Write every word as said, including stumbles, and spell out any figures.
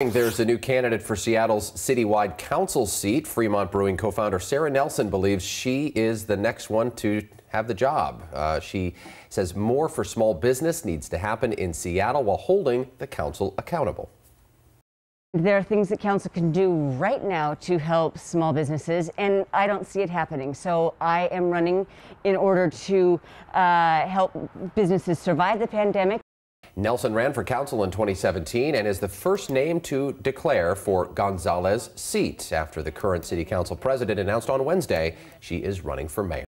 There's a new candidate for Seattle's citywide council seat. Fremont Brewing co-founder Sara Nelson believes she is the next one to have the job. Uh, she says more for small business needs to happen in Seattle while holding the council accountable. There are things that council can do right now to help small businesses, and I don't see it happening. So I am running in order to uh, help businesses survive the pandemic. Nelson ran for council in twenty seventeen and is the first name to declare for Gonzalez's seat after the current city council president announced on Wednesday she is running for mayor.